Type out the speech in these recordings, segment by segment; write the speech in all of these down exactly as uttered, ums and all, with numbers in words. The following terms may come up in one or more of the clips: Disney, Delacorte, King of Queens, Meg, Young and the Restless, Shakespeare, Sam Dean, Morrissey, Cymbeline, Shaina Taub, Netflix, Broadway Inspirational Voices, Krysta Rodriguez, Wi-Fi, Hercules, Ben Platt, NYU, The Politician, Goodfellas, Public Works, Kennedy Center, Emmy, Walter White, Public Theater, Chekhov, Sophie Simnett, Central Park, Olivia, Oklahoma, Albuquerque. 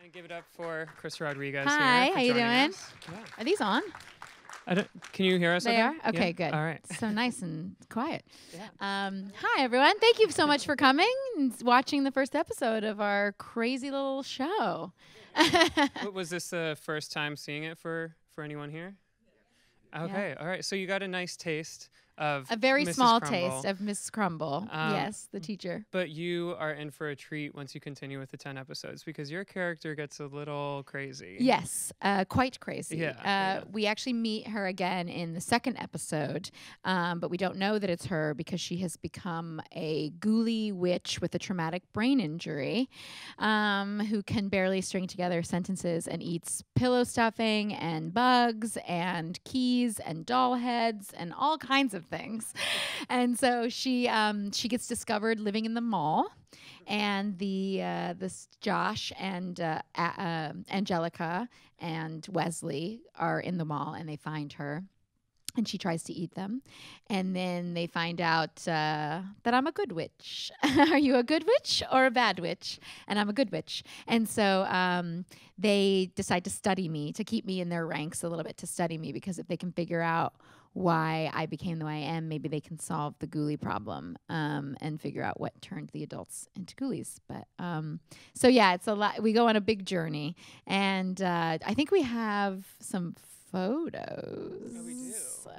And give it up for Krysta Rodriguez. Hi, here for how you doing? Us. Yeah. Are these on? I don't, can you hear us? They okay? are? Okay, yeah. Good. All right. So nice and quiet. Yeah. Um, hi, everyone. Thank you so much for coming and watching the first episode of our crazy little show. Was this the first time seeing it for, for anyone here? Okay, yeah. All right. So you got a nice taste of a very Missus small Crumble. Taste of Missus Crumble. Um, yes, the teacher. But you are in for a treat once you continue with the ten episodes because your character gets a little crazy. Yes, uh, quite crazy. Yeah, uh, yeah. We actually meet her again in the second episode, um, but we don't know that it's her because she has become a ghouly witch with a traumatic brain injury, um, who can barely string together sentences and eats pillow stuffing and bugs and keys and doll heads and all kinds of things. And so she um, she gets discovered living in the mall, and the uh, this Josh and uh, uh, uh, Angelica and Wesley are in the mall, and they find her, and she tries to eat them, and then they find out uh, that I'm a good witch. Are you a good witch or a bad witch? And I'm a good witch. And so um, they decide to study me, to keep me in their ranks a little bit, to study me, because if they can figure out why I became the way I am, maybe they can solve the ghoulie problem um, and figure out what turned the adults into ghoulies. But um, so yeah, it's a lot. We go on a big journey, and uh, I think we have some photos. Yeah, we do.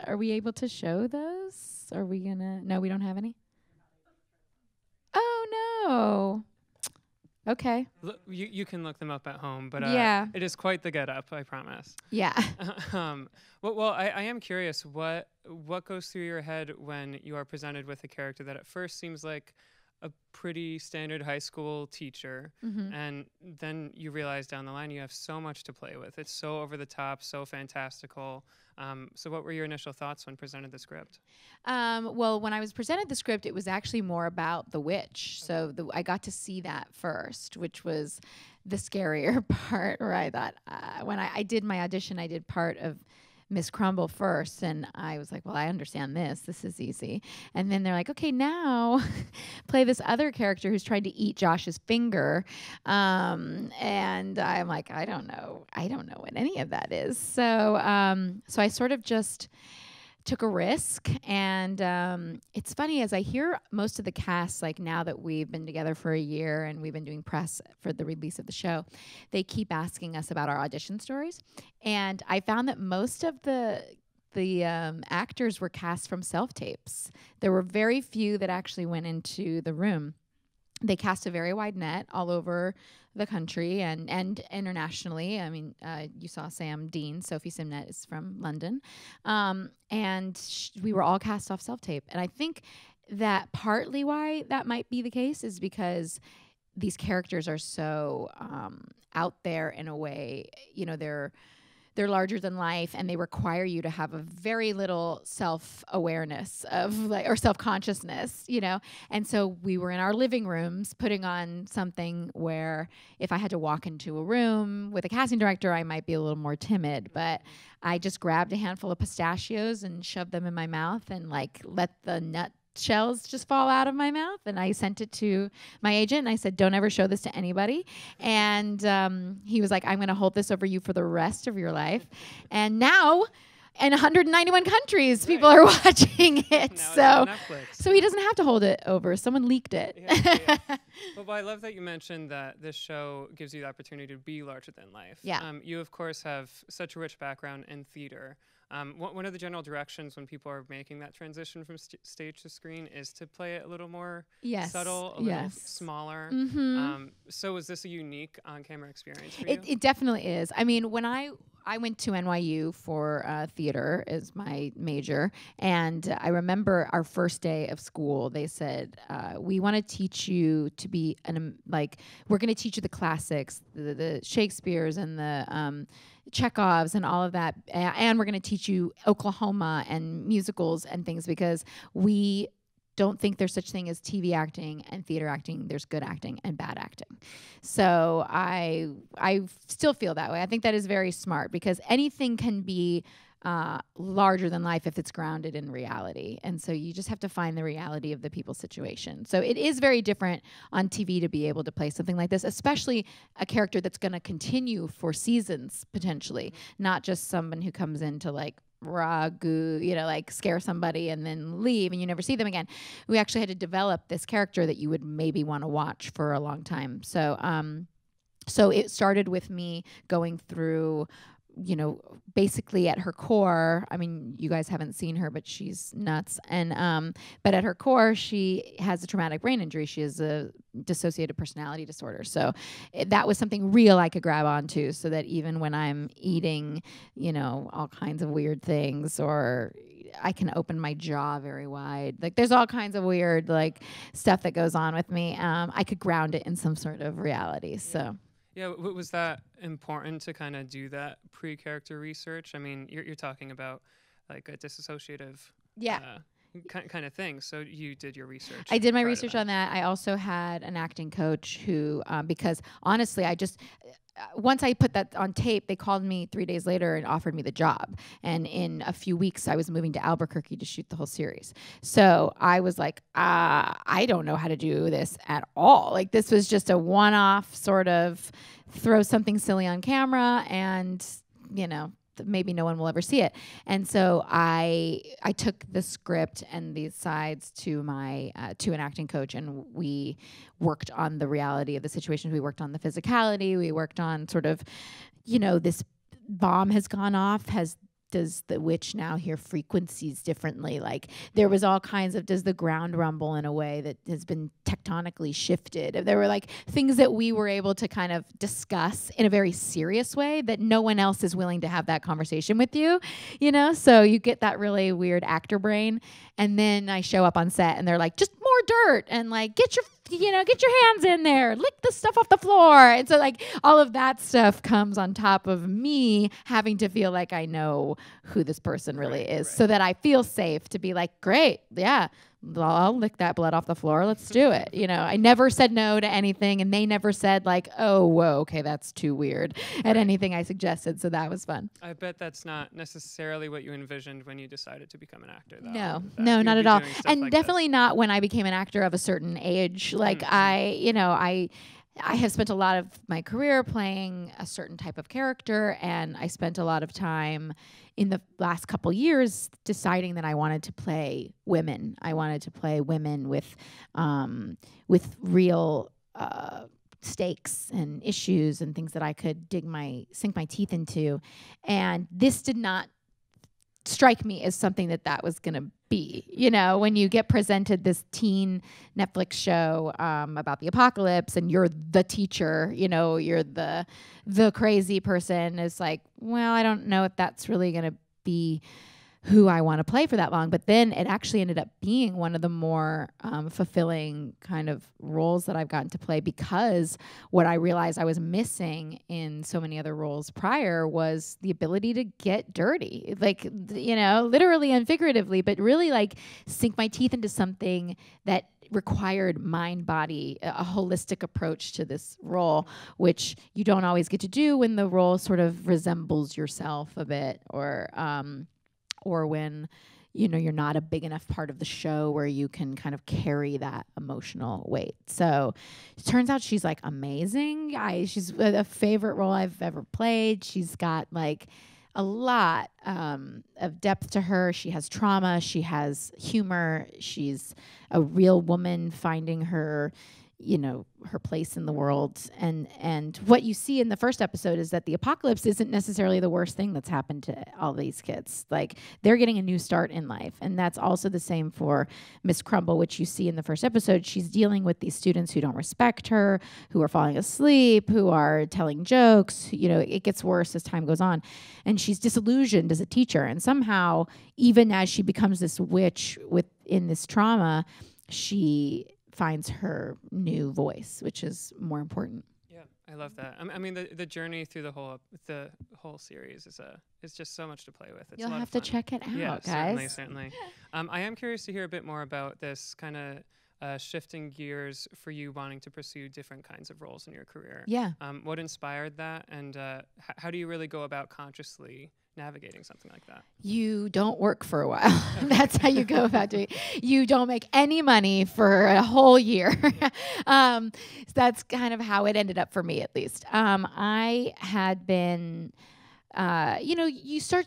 Are we able to show those? Are we gonna? No, we don't have any. Oh no. Okay. Look, you you can look them up at home, but uh, yeah, it is quite the get up. I promise. Yeah. um. Well, well, I, I am curious what what goes through your head when you are presented with a character that at first seems like a pretty standard high school teacher, mm-hmm. and then you realize down the line you have so much to play with. It's so over the top, so fantastical. Um, so what were your initial thoughts when presented the script? Um, well, when I was presented the script, it was actually more about the witch. So the, I got to see that first, which was the scarier part, where I thought, uh, when I, I did my audition, I did part of Miss Crumble first, and I was like, well, I understand this. This is easy. And then they're like, okay, now play this other character who's trying to eat Josh's finger. Um, and I'm like, I don't know. I don't know what any of that is. So, um, so I sort of just took a risk. And um, it's funny, as I hear most of the cast, like now that we've been together for a year and we've been doing press for the release of the show, they keep asking us about our audition stories. And I found that most of the the um, actors were cast from self-tapes. There were very few that actually went into the room. They cast a very wide net all over the country and, and internationally. I mean, uh, you saw Sam Dean, Sophie Simnett is from London. Um, and sh we were all cast off self-tape. And I think that partly why that might be the case is because these characters are so um, out there in a way, you know, they're... they're larger than life, and they require you to have a very little self-awareness of, like, or self-consciousness, you know? And so we were in our living rooms putting on something where if I had to walk into a room with a casting director, I might be a little more timid, but I just grabbed a handful of pistachios and shoved them in my mouth and, like, let the nut shells just fall out of my mouth, and I sent it to my agent, and I said, don't ever show this to anybody. And um, he was like, I'm gonna hold this over you for the rest of your life. And now in one hundred ninety-one countries, right, people are watching it. Now so so he doesn't have to hold it over. Someone leaked it. Yeah, yeah. Well, I love that you mentioned that this show gives you the opportunity to be larger than life. Yeah. Um, you, of course, have such a rich background in theater. Um, one of the general directions when people are making that transition from st stage to screen is to play it a little more yes, subtle, a yes. little smaller. Mm-hmm. um, so is this a unique on-camera experience for it, you? It definitely is. I mean, when I, I went to N Y U for uh, theater as my major, and uh, I remember our first day of school, they said, uh, we want to teach you to be, an, um, like, we're going to teach you the classics, the, the Shakespeare's and the... Um, Chekhov's and all of that, a and we're going to teach you Oklahoma and musicals and things, because we don't think there's such thing as T V acting and theater acting. There's good acting and bad acting. So I I still feel that way. I think that is very smart, because anything can be uh, larger than life if it's grounded in reality. And so you just have to find the reality of the people's situation. So it is very different on T V to be able to play something like this, especially a character that's going to continue for seasons, potentially, not just someone who comes in to like raw goo, you know, like scare somebody and then leave and you never see them again. We actually had to develop this character that you would maybe want to watch for a long time. So, um, so it started with me going through, you know, basically at her core, I mean, you guys haven't seen her, but she's nuts. And, um, but at her core, she has a traumatic brain injury. She has a dissociative personality disorder. So it, that was something real I could grab onto so that even when I'm eating, you know, all kinds of weird things, or I can open my jaw very wide. Like there's all kinds of weird, like stuff that goes on with me. Um, I could ground it in some sort of reality. So. Yeah, w was that important to kind of do that pre-character research? I mean, you're, you're talking about like a disassociative yeah. uh, ki kind of thing. So you did your research. I did my research that. on that. I also had an acting coach who, um, because honestly, I just... Once I put that on tape, they called me three days later and offered me the job. And in a few weeks, I was moving to Albuquerque to shoot the whole series. So I was like, uh, I don't know how to do this at all. Like this was just a one-off sort of throw something silly on camera and, you know, maybe no one will ever see it. And so I I took the script and these sides to my uh, to an acting coach, and we worked on the reality of the situation. We worked on the physicality. We worked on sort of, you know, this bomb has gone off. Has does the witch now hear frequencies differently? Like there was all kinds of, does the ground rumble in a way that has been tectonically shifted? There were like things that we were able to kind of discuss in a very serious way that no one else is willing to have that conversation with you, you know? So you get that really weird actor brain. And then I show up on set and they're like, just more dirt and like, get your, you know, get your hands in there, lick the stuff off the floor. And so like all of that stuff comes on top of me having to feel like I know who this person really right, is right. so that I feel safe to be like, great, yeah, I'll lick that blood off the floor. Let's do it. You know, I never said no to anything, and they never said like, oh, whoa, okay, that's too weird right. at anything I suggested. So that was fun. I bet that's not necessarily what you envisioned when you decided to become an actor. Though, no, no, not at all. And like definitely this. not when I became an actor of a certain age. Like mm-hmm. I, you know, I... I have spent a lot of my career playing a certain type of character, and I spent a lot of time in the last couple years deciding that I wanted to play women. I wanted to play women with um, with real uh, stakes and issues and things that I could dig my sink my teeth into. And this did not strike me as something that that was going to be, you know, when you get presented this teen Netflix show um, about the apocalypse and you're the teacher, you know, you're the, the crazy person. It's like, well, I don't know if that's really going to be who I want to play for that long. But then it actually ended up being one of the more um, fulfilling kind of roles that I've gotten to play, because what I realized I was missing in so many other roles prior was the ability to get dirty, like, you know, literally and figuratively, but really like sink my teeth into something that required mind body, a holistic approach to this role, which you don't always get to do when the role sort of resembles yourself a bit, or, um, or when, you know, you're not a big enough part of the show where you can kind of carry that emotional weight. So it turns out she's like amazing. I, she's a, a favorite role I've ever played. She's got like a lot um, of depth to her. She has trauma. She has humor. She's a real woman finding her, you know, her place in the world. And, and what you see in the first episode is that the apocalypse isn't necessarily the worst thing that's happened to all these kids. Like, they're getting a new start in life. And that's also the same for Miss Crumble, which you see in the first episode. She's dealing with these students who don't respect her, who are falling asleep, who are telling jokes. You know, it gets worse as time goes on. And she's disillusioned as a teacher. And somehow, even as she becomes this witch within this trauma, she finds her new voice, which is more important. Yeah, I love that. I, I mean, the the journey through the whole the whole series is a is just so much to play with. It's You'll a lot have to check it out, yeah, guys. Certainly, certainly. um, I am curious to hear a bit more about this kind of uh, shifting gears for you, wanting to pursue different kinds of roles in your career. Yeah. Um, what inspired that, and uh, h how do you really go about consciously navigating something like that? You don't work for a while. That's how you go about doing it. You don't make any money for a whole year. um, so that's kind of how it ended up for me, at least. Um, I had been... Uh, you know, you start,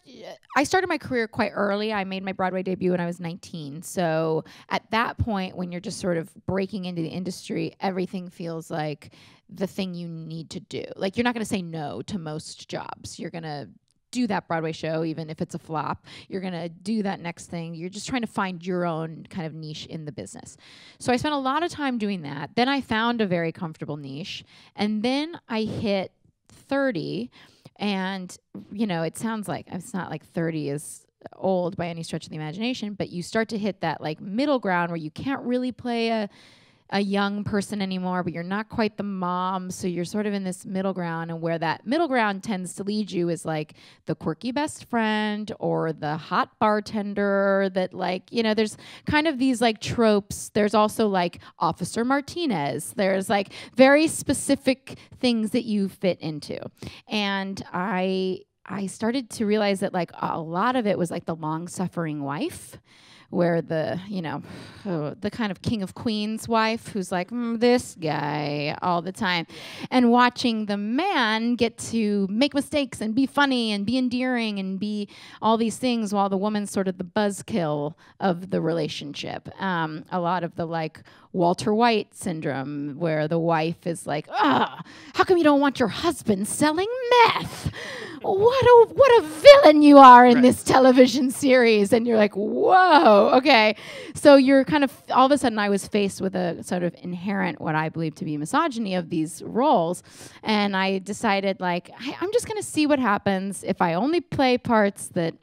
I started my career quite early. I made my Broadway debut when I was nineteen. So at that point, when you're just sort of breaking into the industry, everything feels like the thing you need to do. Like, you're not going to say no to most jobs. You're going to do that Broadway show, even if it's a flop. You're going to do that next thing. You're just trying to find your own kind of niche in the business. So I spent a lot of time doing that. Then I found a very comfortable niche. And then I hit thirty. And, you know, it sounds like, it's not like thirty is old by any stretch of the imagination, but you start to hit that like middle ground where you can't really play a, a young person anymore, but you're not quite the mom. So you're sort of in this middle ground, and where that middle ground tends to lead you is like the quirky best friend or the hot bartender that, like, you know, there's kind of these like tropes. There's also like Officer Martinez. There's like very specific things that you fit into. And I, I started to realize that like a lot of it was like the long-suffering wife, where the, you know, oh, the kind of King of Queens wife who's like, mm, this guy all the time. And watching the man get to make mistakes and be funny and be endearing and be all these things, while the woman's sort of the buzzkill of the relationship. Um, a lot of the like Walter White syndrome, where the wife is like, ah, how come you don't want your husband selling meth? What a, what a villain you are in right. this television series. And you're like, whoa, okay. So you're kind of, all of a sudden I was faced with a sort of inherent, what I believe to be misogyny of these roles. And I decided, like, I, I'm just gonna see what happens if I only play parts that,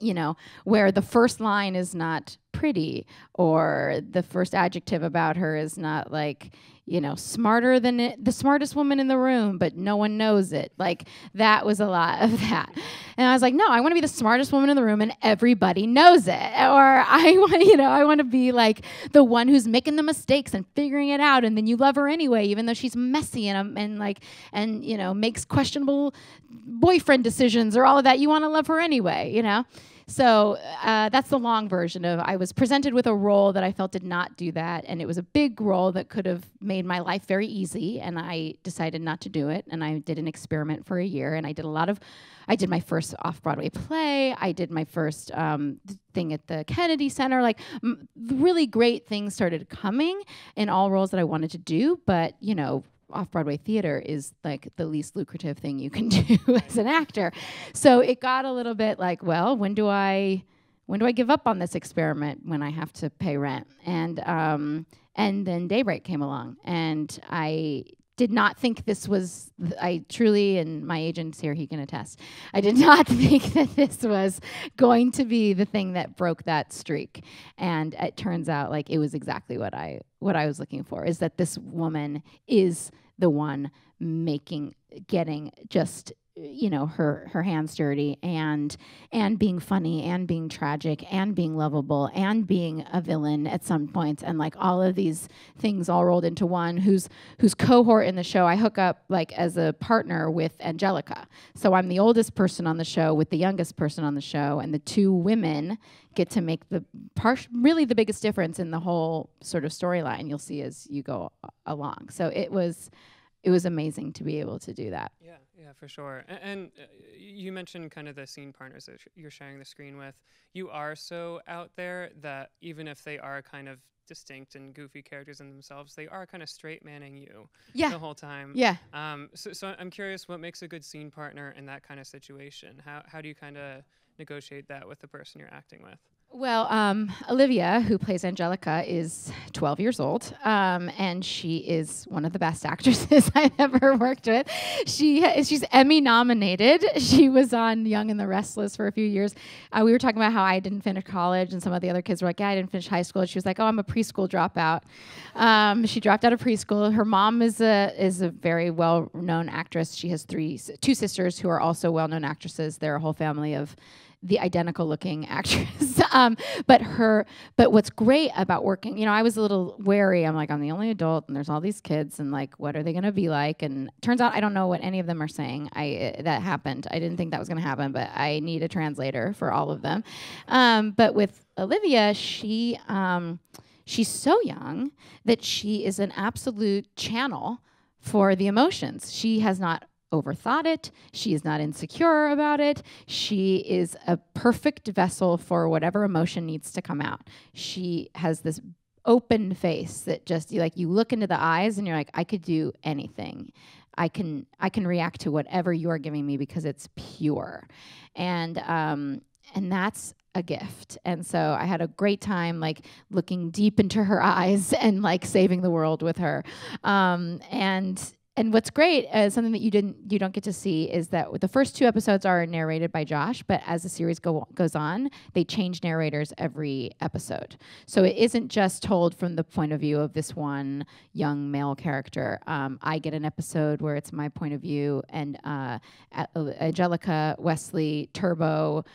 you know, where the first line is not pretty, or the first adjective about her is not like, you know, smarter than it, the smartest woman in the room, but no one knows it. Like, that was a lot of that. And I was like, no, I want to be the smartest woman in the room and everybody knows it. Or I want, you know, I want to be like the one who's making the mistakes and figuring it out, and then you love her anyway, even though she's messy and um, and like, and you know, makes questionable boyfriend decisions or all of that. You want to love her anyway, you know? So uh, that's the long version of, I was presented with a role that I felt did not do that, and it was a big role that could have made my life very easy, and I decided not to do it, and I did an experiment for a year, and I did a lot of, I did my first off-Broadway play, I did my first um, thing at the Kennedy Center, like m really great things started coming in all roles that I wanted to do, but you know, off-Broadway theater is like the least lucrative thing you can do as an actor. So it got a little bit like, well, when do I, when do I give up on this experiment when I have to pay rent? And, um, and then Daybreak came along, and I did not think this was, th I truly, and my agent's here, he can attest, I did not think that this was going to be the thing that broke that streak. And it turns out like it was exactly what I, what I was looking for, is that this woman is the one making, getting just, you know, her, her hands dirty, and, and being funny, and being tragic, and being lovable, and being a villain at some points. And like all of these things all rolled into one, whose, whose cohort in the show I hook up like as a partner with Angelica. So I'm the oldest person on the show with the youngest person on the show, and the two women get to make the part, really the biggest difference in the whole sort of storyline, you'll see as you go along. So it was, it was amazing to be able to do that. Yeah, yeah, for sure. And, and uh, you mentioned kind of the scene partners that sh you're sharing the screen with. You are so out there that even if they are kind of distinct and goofy characters in themselves, they are kind of straight manning you yeah. the whole time. Yeah. Um, so, so I'm curious, what makes a good scene partner in that kind of situation? How, how do you kind of negotiate that with the person you're acting with? Well, um, Olivia, who plays Angelica, is twelve years old, um, and she is one of the best actresses I've ever worked with. She ha she's Emmy nominated. She was on Young and the Restless for a few years. Uh, we were talking about how I didn't finish college, and some of the other kids were like, yeah, I didn't finish high school. And she was like, oh, I'm a preschool dropout. Um, she dropped out of preschool. Her mom is a, is a very well-known actress. She has three, two sisters who are also well-known actresses. They're a whole family of the identical looking actress. um, but her, but what's great about working, you know, I was a little wary. I'm like, I'm the only adult and there's all these kids and like, what are they going to be like? And turns out I don't know what any of them are saying. I, uh, that happened. I didn't think that was going to happen, but I need a translator for all of them. Um, but with Olivia, she, um, she's so young that she is an absolute channel for the emotions. She has not overthought it. She is not insecure about it. She is a perfect vessel for whatever emotion needs to come out. She has this open face that just, you like, you look into the eyes and you're like, I could do anything. I can, I can react to whatever you are giving me because it's pure. And, um, and that's a gift. And so I had a great time, like, looking deep into her eyes and like saving the world with her. Um, and, And what's great, uh, something that you didn't, you don't get to see, is that the first two episodes are narrated by Josh, but as the series go, goes on, they change narrators every episode. So it isn't just told from the point of view of this one young male character. Um, I get an episode where it's my point of view, and uh, Angelica, Wesley, Turbo,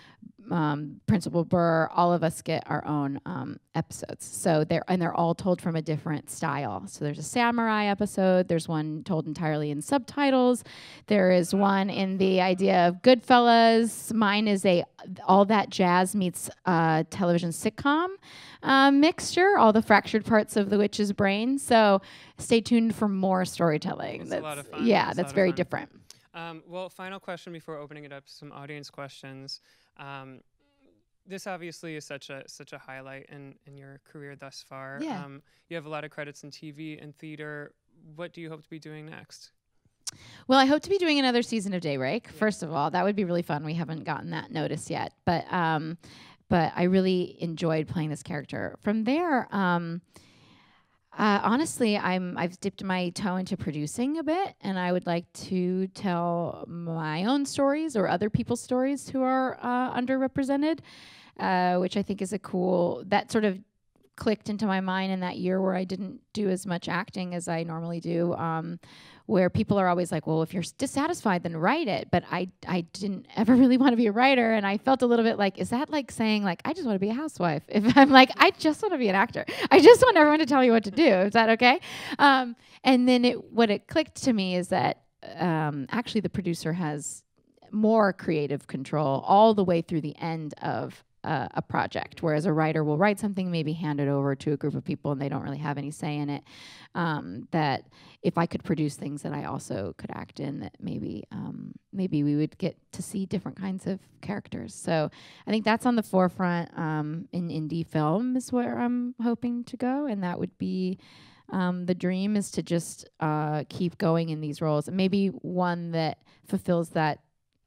Um, Principal Burr, all of us get our own um, episodes. So they're, and they're all told from a different style. So there's a samurai episode. There's one told entirely in subtitles. There is one in the idea of Goodfellas. Mine is a all that jazz meets uh, television sitcom uh, mixture, all the fractured parts of the witch's brain. So stay tuned for more storytelling. It's that's a lot of fun. Yeah, it's that's very different. Um, well, final question before opening it up to some audience questions. Um, this obviously is such a such a highlight in, in your career thus far. Yeah. Um, you have a lot of credits in T V and theater. What do you hope to be doing next? Well, I hope to be doing another season of Daybreak. Yeah. First of all, that would be really fun. We haven't gotten that notice yet, but um, but I really enjoyed playing this character. From there, um, uh, honestly, I'm I've dipped my toe into producing a bit, and I would like to tell my own stories or other people's stories who are uh, underrepresented, uh, which I think is a cool, that sort of clicked into my mind in that year where I didn't do as much acting as I normally do, um, where people are always like, well, if you're dissatisfied, then write it. But I, I didn't ever really want to be a writer. And I felt a little bit like, is that like saying, like, I just want to be a housewife? If I'm like, I just want to be an actor. I just want everyone to tell me what to do. Is that okay? Um, and then it, what it clicked to me is that um, actually the producer has more creative control all the way through the end of a project, whereas a writer will write something, maybe hand it over to a group of people, and they don't really have any say in it. Um, that if I could produce things that I also could act in, that maybe um, maybe we would get to see different kinds of characters. So I think that's on the forefront um, in indie film is where I'm hoping to go, and that would be um, the dream is to just uh, keep going in these roles, and maybe one that fulfills that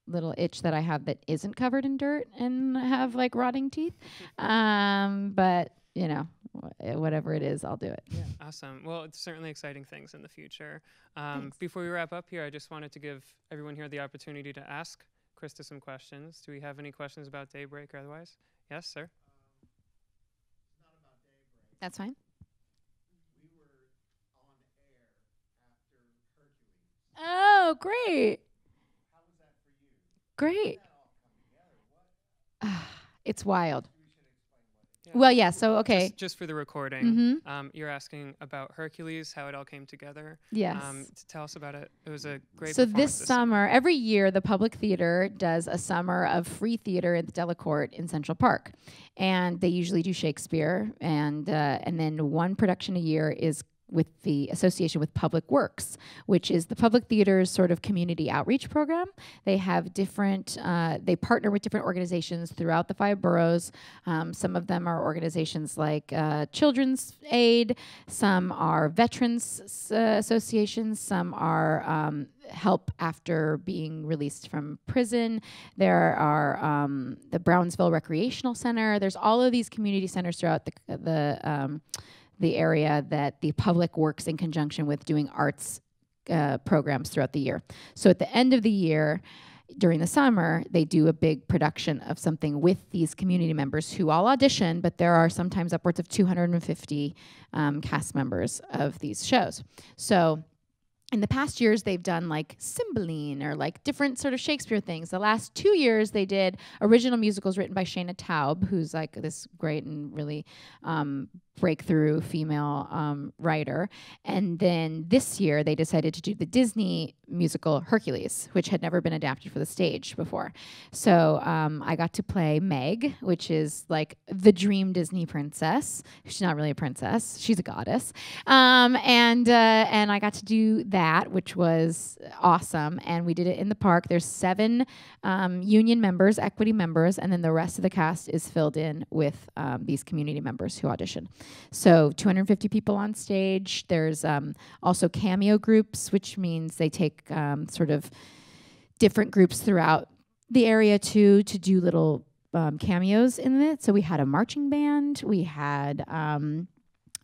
little itch that I have that isn't covered in dirt and have like rotting teeth. Um, but you know, wh whatever it is, I'll do it. Yeah. Awesome. Well, it's certainly exciting things in the future. Um, before we wrap up here, I just wanted to give everyone here the opportunity to ask Krysta some questions. Do we have any questions about Daybreak or otherwise? Yes, sir. Um, it's not about Daybreak. That's fine. We were on air after Hercules. Oh, great. Great. Uh, it's wild. Yeah. Well, yeah, so, okay. Just, just for the recording, mm-hmm. um, you're asking about Hercules, how it all came together. Yes. Um, to tell us about it. It was a great So this, this summer, summer, every year, the Public Theater does a summer of free theater at the Delacorte in Central Park. And they usually do Shakespeare, and, uh, and then one production a year is with the association with Public Works, which is the Public Theater's sort of community outreach program. They have different, uh, they partner with different organizations throughout the five boroughs. Um, some of them are organizations like uh, Children's Aid, some are veterans uh, associations, some are um, help after being released from prison. There are um, the Brownsville Recreational Center. There's all of these community centers throughout the, the um, the area that the public works in conjunction with doing arts uh, programs throughout the year. So at the end of the year, during the summer, they do a big production of something with these community members who all audition, but there are sometimes upwards of two hundred fifty um, cast members of these shows. So in the past years, they've done like Cymbeline or like different sort of Shakespeare things. The last two years, they did original musicals written by Shaina Taub, who's like this great and really um, breakthrough female um, writer. And then this year, they decided to do the Disney musical Hercules, which had never been adapted for the stage before. So um, I got to play Meg, which is like the dream Disney princess. She's not really a princess. She's a goddess. Um, and, uh, and I got to do that. That, which was awesome, and we did it in the park. There's seven um, union members, equity members, and then the rest of the cast is filled in with um, these community members who audition. So two hundred fifty people on stage. There's um, also cameo groups, which means they take um, sort of different groups throughout the area to to do little um, cameos in it. So we had a marching band, we had um,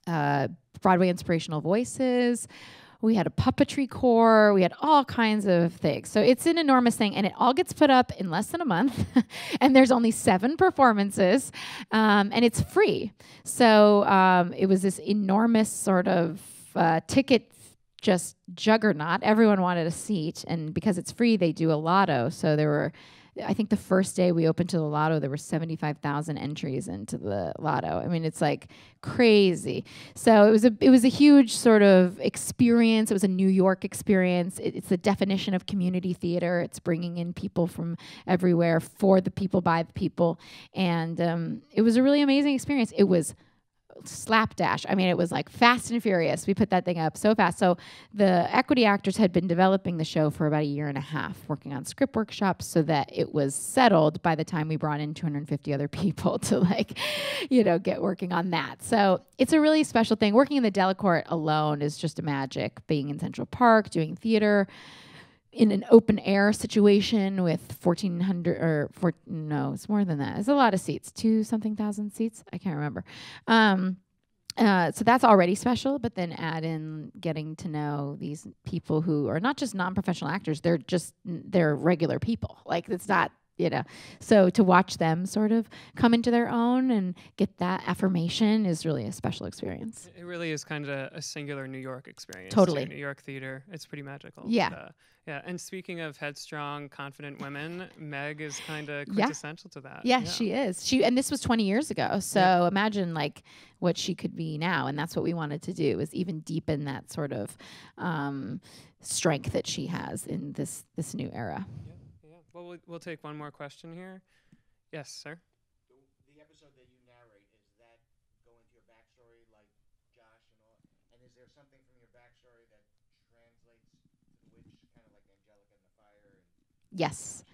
uh, Broadway Inspirational Voices. We had a puppetry corps. We had all kinds of things. So it's an enormous thing, and it all gets put up in less than a month, and there's only seven performances, um, and it's free. So um, it was this enormous sort of uh, ticket just juggernaut. Everyone wanted a seat, and because it's free, they do a lotto. So there were, I think the first day we opened to the lotto, there were seventy-five thousand entries into the lotto. I mean, it's like crazy. So it was a it was a huge sort of experience. It was a New York experience. It, it's the definition of community theater. It's bringing in people from everywhere for the people, by the people. And um, it was a really amazing experience. It was slapdash. I mean, it was like fast and furious. We put that thing up so fast. So the equity actors had been developing the show for about a year and a half, working on script workshops so that it was settled by the time we brought in two hundred fifty other people to like, you know, get working on that. So it's a really special thing. Working in the Delacorte alone is just a magic. Being in Central Park, doing theater, in an open air situation with fourteen hundred or four, no, it's more than that. It's a lot of seats, two something thousand seats. I can't remember. Um, uh, so that's already special, but then add in getting to know these people who are not just non-professional actors. They're just, they're regular people. Like it's not, you know, so to watch them sort of come into their own and get that affirmation is really a special experience. It really is kind of a, a singular New York experience. Totally. New York theater. It's pretty magical. Yeah. But, uh, yeah. And speaking of headstrong, confident women, Meg is kind of quintessential yeah. to that. Yeah, yeah, she is. She and this was twenty years ago. So yeah. imagine like what she could be now. And that's what we wanted to do, is even deepen that sort of um, strength that she has in this, this new era. Yeah. Well, well, we'll take one more question here. Yes, sir. The, the episode that you narrate, does that go into your backstory like Josh and all? And is there something from your backstory that translates to the witch, kind of like Angelica and the fire? And yes.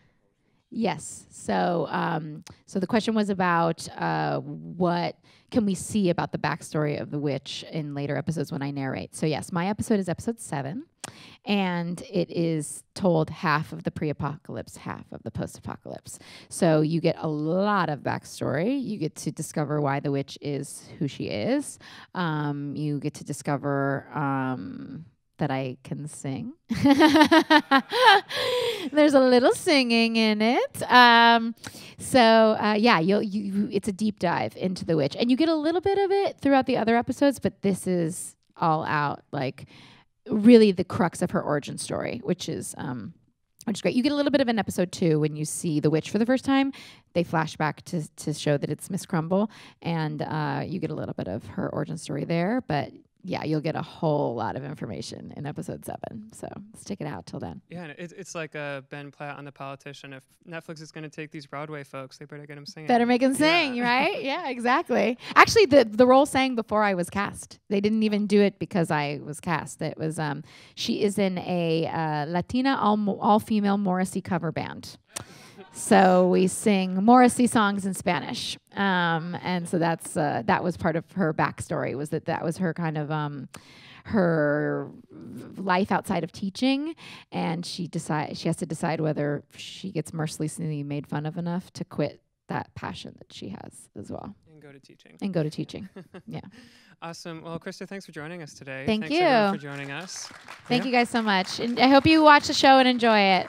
Yes. So, um, so the question was about uh, what can we see about the backstory of the witch in later episodes when I narrate. So, yes, my episode is episode seven, and it is told half of the pre-apocalypse, half of the post-apocalypse. So you get a lot of backstory. You get to discover why the witch is who she is. Um, you get to discover... Um, that I can sing. There's a little singing in it. Um, so uh, yeah, you'll, you, it's a deep dive into the witch. And you get a little bit of it throughout the other episodes, but this is all out, like really the crux of her origin story, which is, um, which is great. You get a little bit of an episode two when you see the witch for the first time. They flash back to, to show that it's Miss Crumble, and uh, you get a little bit of her origin story there, but yeah, you'll get a whole lot of information in episode seven. So stick it out till then. Yeah, and it, it's like uh, Ben Platt on The Politician. If Netflix is going to take these Broadway folks, they better get them singing. Better make them sing, yeah. right? Yeah, exactly. Actually, the the role sang before I was cast. They didn't even do it because I was cast. It was um, she is in a uh, Latina all all female Morrissey cover band. So we sing Morrissey songs in Spanish, um, and so that's uh, that was part of her backstory. Was that that was her kind of um, her life outside of teaching, and she decide she has to decide whether she gets mercilessly made fun of enough to quit that passion that she has as well. And go to teaching. And go to teaching. yeah. Awesome. Well, Krysta, thanks for joining us today. Thank Thanks you everyone for joining us. Thank yeah. you guys so much, and I hope you watch the show and enjoy it.